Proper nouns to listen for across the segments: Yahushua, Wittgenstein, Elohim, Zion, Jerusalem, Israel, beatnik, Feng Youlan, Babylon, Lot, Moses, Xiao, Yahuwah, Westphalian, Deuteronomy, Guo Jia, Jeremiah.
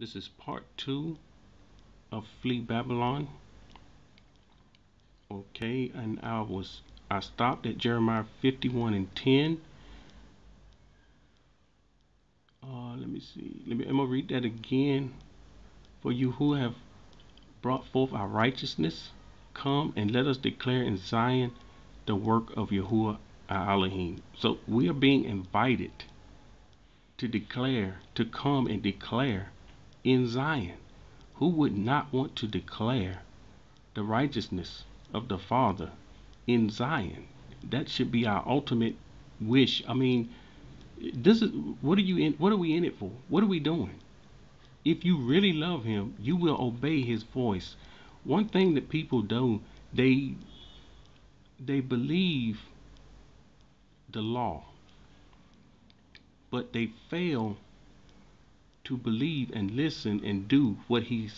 This is part 2 of Flee Babylon. Okay, and I stopped at Jeremiah 51:10. Let me see. I'm gonna read that again. For you who have brought forth our righteousness, come and let us declare in Zion the work of Yahuwah our Elohim. So we are being invited to declare, to come and declare in Zion. Who would not want to declare the righteousness of the Father in Zion? That should be our ultimate wish. I mean, this is what are we in it for? What are we doing? If you really love him, you will obey his voice. One thing that people do, they believe the law, but they fail to believe and listen and do what he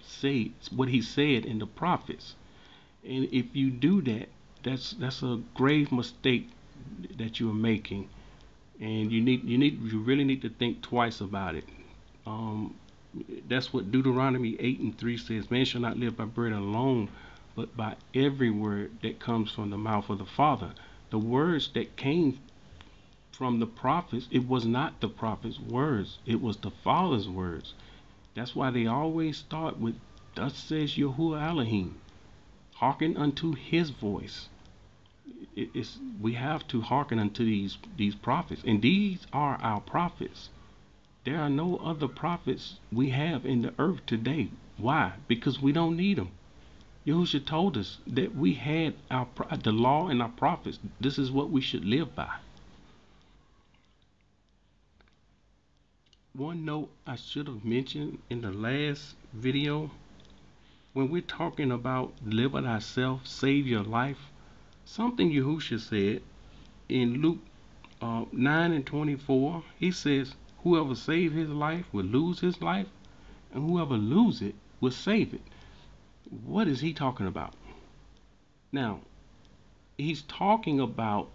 says, what he said in the prophets. And if you do that, that's a grave mistake that you are making, and you really need to think twice about it. That's what Deuteronomy 8:3 says: man shall not live by bread alone, but by every word that comes from the mouth of the Father. The words that came from the prophets, it was not the prophets' words, it was the Father's words. That's why they always start with, thus says Yahuwah Elohim. Hearken unto his voice. We have to hearken unto these prophets, and these are our prophets. There are no other prophets we have in the earth today. Why? Because we don't need them. Yahushua told us that we had the law and our prophets. This is what we should live by. One note I should have mentioned in the last video, when we're talking about live it thyself, save your life, something Yahushua said in Luke 9:24, he says, whoever saves his life will lose his life, and whoever loses it will save it. What is he talking about? Now, he's talking about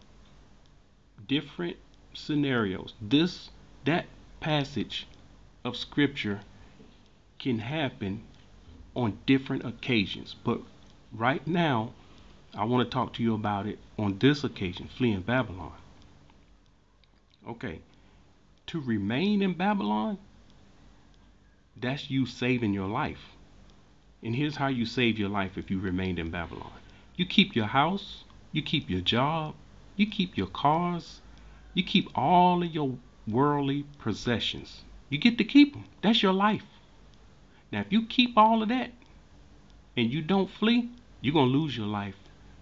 different scenarios. That passage of scripture can happen on different occasions, but right now I want to talk to you about it on this occasion, fleeing Babylon. Okay, to remain in Babylon, that's you saving your life. And here's how you save your life if you remained in Babylon. You keep your house, you keep your job, you keep your cars, you keep all of your worldly possessions. You get to keep them. That's your life. Now, if you keep all of that and you don't flee, you're going to lose your life.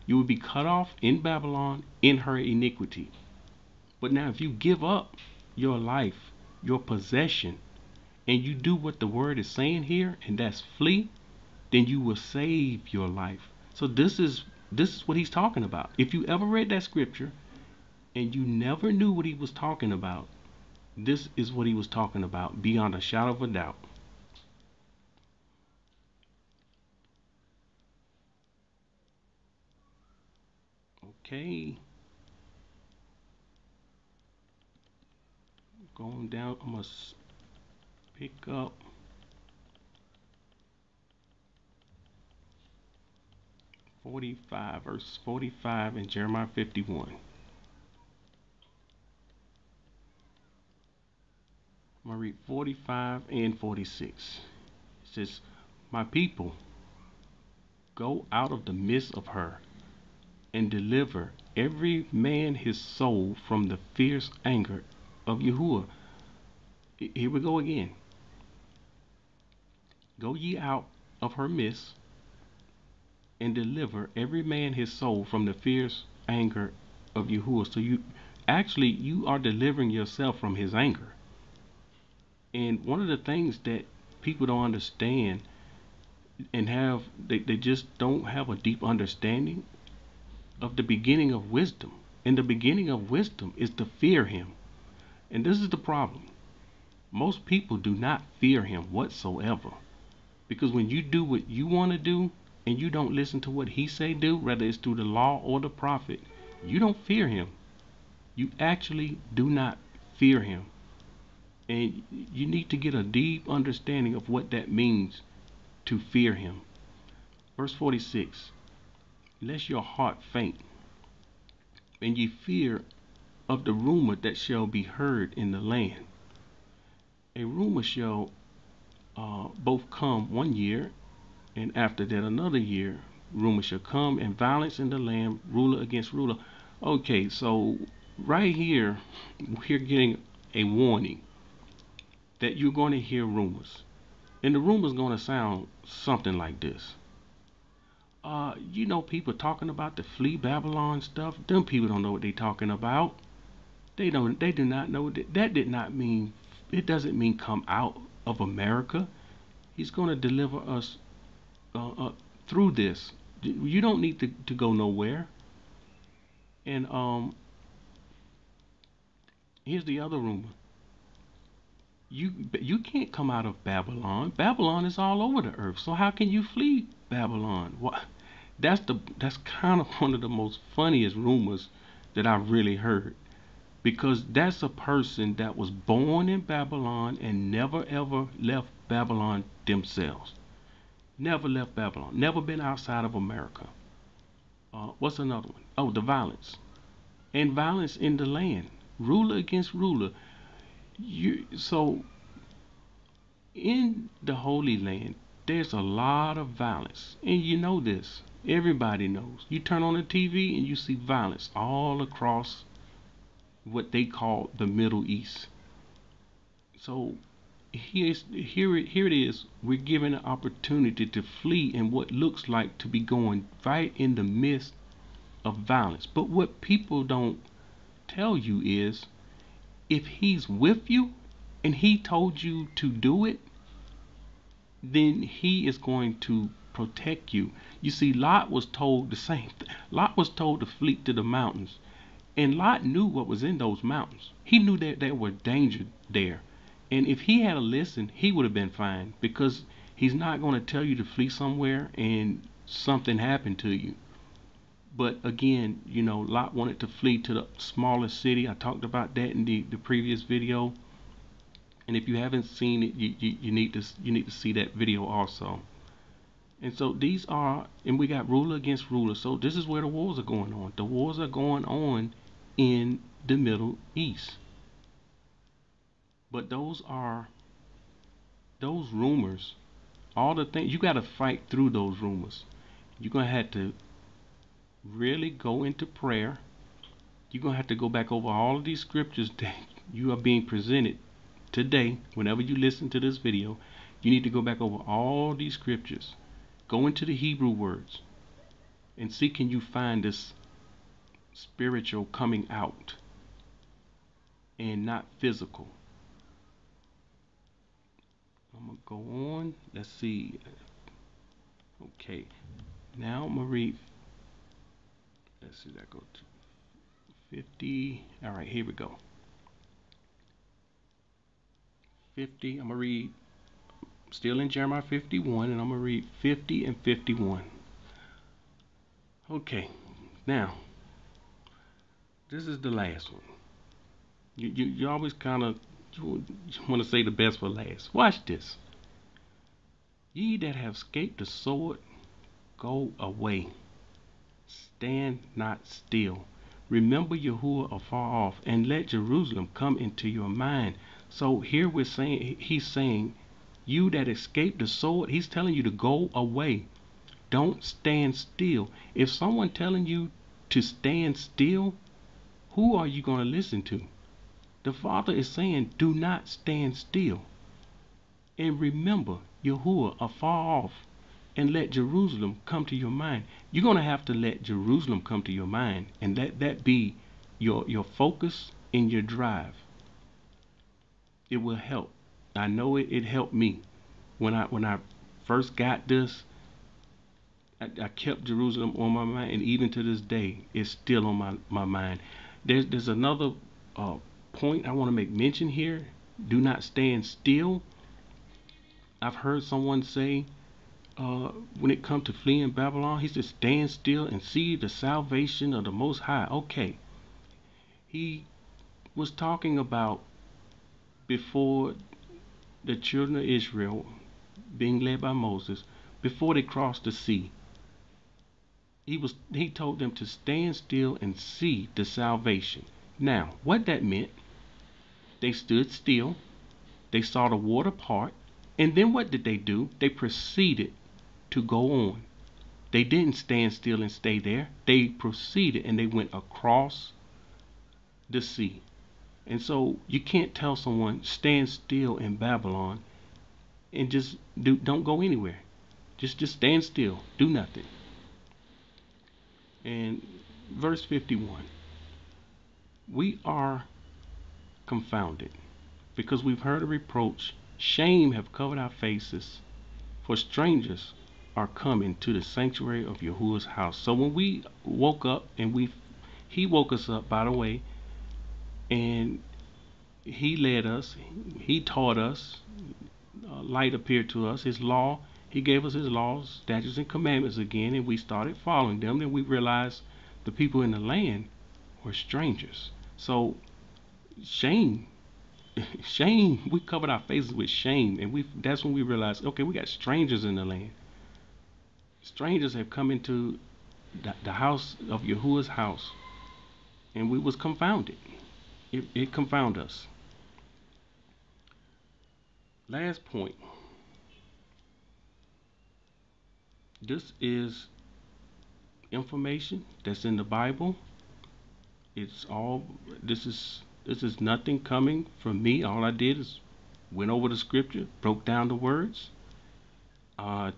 You will be cut off in Babylon in her iniquity. But now, if you give up your life, your possession, and you do what the word is saying here, and that's flee, then you will save your life. So this is what he's talking about. If you ever read that scripture and you never knew what he was talking about, this is what he was talking about, beyond a shadow of a doubt. Okay. Going down, I'm going to pick up. Verse 45 in Jeremiah 51. I'm going to read 45 and 46. It says, my people, go out of the midst of her and deliver every man his soul from the fierce anger of Yahuwah. Here we go again. Go ye out of her midst and deliver every man his soul from the fierce anger of Yahuwah. So you are delivering yourself from his anger. And one of the things that people don't understand, and they just don't have a deep understanding of the beginning of wisdom. And the beginning of wisdom is to fear him. And this is the problem. Most people do not fear him whatsoever. Because when you do what you want to do, and you don't listen to what he say do, whether it's through the law or the prophet, you don't fear him. You actually do not fear him. And you need to get a deep understanding of what that means to fear him. Verse 46, lest your heart faint, and ye fear of the rumor that shall be heard in the land. A rumor shall both come one year, and after that another year. Rumor shall come, and violence in the land, ruler against ruler. Okay, so right here, we're getting a warning that you're going to hear rumors. And the rumor's going to sound something like this. You know, people talking about the Flee Babylon stuff. Them people don't know what they talking about. They do not know that. That did not mean, it doesn't mean come out of America. He's going to deliver us through this. You don't need to go nowhere. And here's the other rumor. You can't come out of Babylon. Babylon is all over the earth. So how can you flee Babylon? What? That's kind of one of the most funniest rumors that I've really heard, because that's a person that was born in Babylon and never ever left Babylon themselves. Never left Babylon. Never been outside of America. What's another one? Oh, the violence. And violence in the land. Ruler against ruler. So in the Holy Land, there's a lot of violence, and you know this. Everybody knows. You turn on the TV and you see violence all across what they call the Middle East. So here it is. We're given an opportunity to flee in what looks like to be going right in the midst of violence. But what people don't tell you is, if he's with you and he told you to do it, then he is going to protect you. You see, Lot was told the same thing. Lot was told to flee to the mountains, and Lot knew what was in those mountains. He knew that there were danger there, and if he had listened, he would have been fine, because he's not going to tell you to flee somewhere and something happened to you. But again, you know, Lot wanted to flee to the smallest city. I talked about that in the previous video, and if you haven't seen it, you need to see that video also. And so these are, and we got ruler against ruler. So this is where the wars are going on. The wars are going on in the Middle East. But those rumors, all the things, you got to fight through those rumors. You're gonna have to really go into prayer. You're gonna have to go back over all of these scriptures that you are being presented today. Whenever you listen to this video, you need to go back over all these scriptures, go into the Hebrew words, and see, can you find this spiritual coming out and not physical? I'm gonna go on. Let's see. Okay, now I'm gonna read. Let's see, that go to 50. All right, here we go. 50. I'm gonna read, still in Jeremiah 51, and I'm gonna read 50 and 51. Okay, now this is the last one. You always kind of want to say the best for last. Watch this. Ye that have escaped the sword, go away. Stand not still. Remember Yahuwah afar off, and let Jerusalem come into your mind. So here we're saying, he's saying, you that escaped the sword, he's telling you to go away. Don't stand still. If someone telling you to stand still, who are you going to listen to? The Father is saying, do not stand still. And remember Yahuwah afar off, and let Jerusalem come to your mind. You're going to have to let Jerusalem come to your mind, and let that be your focus and your drive. It will help. I know it helped me. When I first got this, I kept Jerusalem on my mind, and even to this day, it's still on my mind. There's another point I want to make mention here. Do not stand still. I've heard someone say, when it comes to fleeing Babylon, he says, stand still and see the salvation of the Most High. Okay, he was talking about before the children of Israel, being led by Moses, before they crossed the sea, he told them to stand still and see the salvation. Now, what that meant, they stood still, they saw the water part, and then what did they do? They proceeded to go on. They didn't stand still and stay there. They proceeded and they went across the sea. And so you can't tell someone stand still in Babylon and just don't go anywhere. Just stand still, do nothing. And verse 51, we are confounded because we've heard a reproach. Shame have covered our faces, for strangers are coming to the sanctuary of Yahuwah's house. So when we woke up, and he woke us up, by the way, and he led us, he taught us, light appeared to us, his law. He gave us his laws, statutes, and commandments again, and we started following them. Then we realized the people in the land were strangers. So shame, shame, we covered our faces with shame, and that's when we realized, okay, we got strangers in the land. Strangers have come into the house of Yahuwah's house, and we was confounded. It confounded us. Last point. This is information that's in the Bible. It's all, this is nothing coming from me. All I did is went over the scripture, broke down the words. I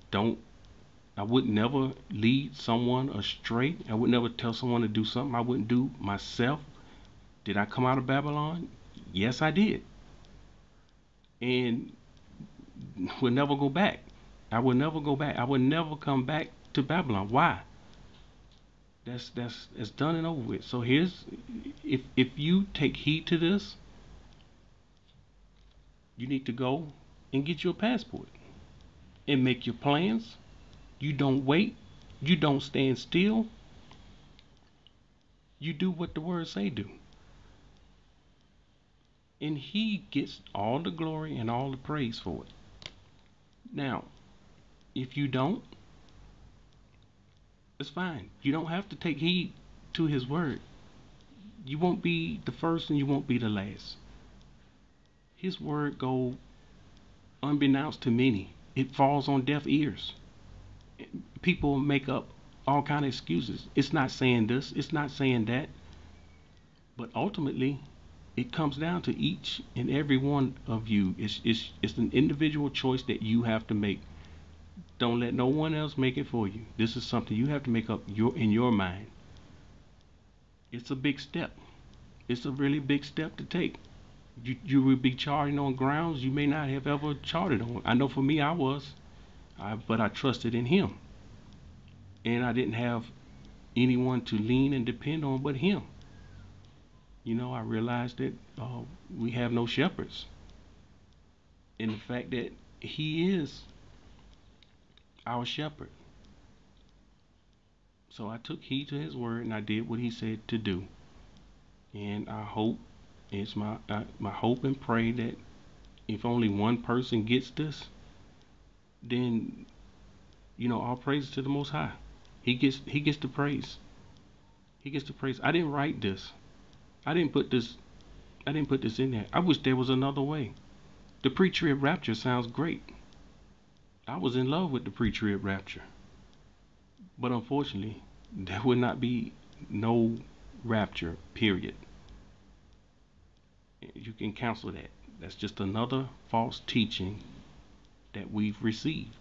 would never lead someone astray. I would never tell someone to do something I wouldn't do myself. Did I come out of Babylon? Yes, I did. And we'll never go back. I will never go back. I will never come back to Babylon. Why? That's done and over with. So here's, if you take heed to this, you need to go and get your passport and make your plans. You don't wait. You don't stand still. You do what the words say do. And he gets all the glory and all the praise for it. Now, if you don't, it's fine. You don't have to take heed to his word. You won't be the first and you won't be the last. His word go unbeknownst to many. It falls on deaf ears. People make up all kind of excuses. It's not saying this, it's not saying that. But ultimately, it comes down to each and every one of you. It's an individual choice that you have to make. Don't let no one else make it for you. This is something you have to make up in your mind. It's a big step. It's a really big step to take. You will be charting on grounds you may not have ever charted on. I know for me I was, but I trusted in him. And I didn't have anyone to lean and depend on but him. You know, I realized that we have no shepherds. And the fact that he is our shepherd. So I took heed to his word and I did what he said to do. And I hope, it's my hope and pray that if only one person gets this, then, you know, all praise to the Most High. He gets the praise. He gets the praise. I didn't write this. I didn't put this in there. I wish there was another way. The pre-trib rapture sounds great. I was in love with the pre-trib rapture, but unfortunately there would not be no rapture, period. You can cancel that. That's just another false teaching that we've received.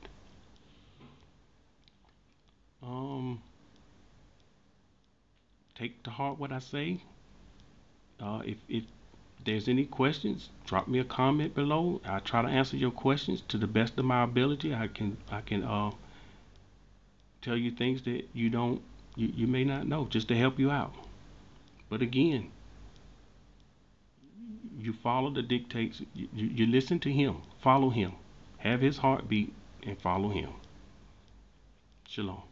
Take to heart what I say. If there's any questions, drop me a comment below. I try to answer your questions to the best of my ability. I can tell you things that you may not know, just to help you out. But again, you follow the dictates. You listen to him, follow him, have his heartbeat, and follow him. Shalom.